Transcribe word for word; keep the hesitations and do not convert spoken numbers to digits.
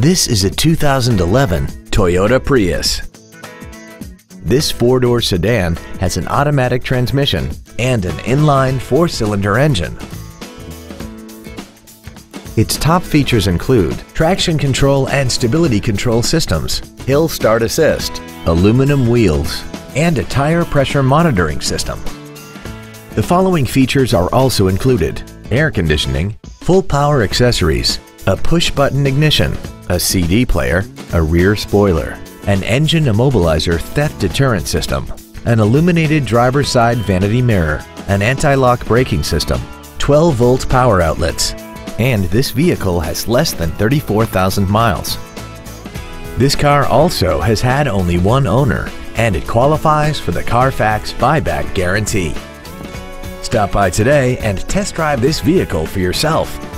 This is a two thousand eleven Toyota Prius. This four-door sedan has an automatic transmission and an inline four-cylinder engine. Its top features include traction control and stability control systems, hill start assist, aluminum wheels, and a tire pressure monitoring system. The following features are also included: air conditioning, full power accessories, a push-button ignition, a C D player, a rear spoiler, an engine immobilizer theft deterrent system, an illuminated driver's side vanity mirror, an anti-lock braking system, twelve volt power outlets, and this vehicle has less than thirty-four thousand miles. This car also has had only one owner, and it qualifies for the Carfax buyback guarantee. Stop by today and test drive this vehicle for yourself.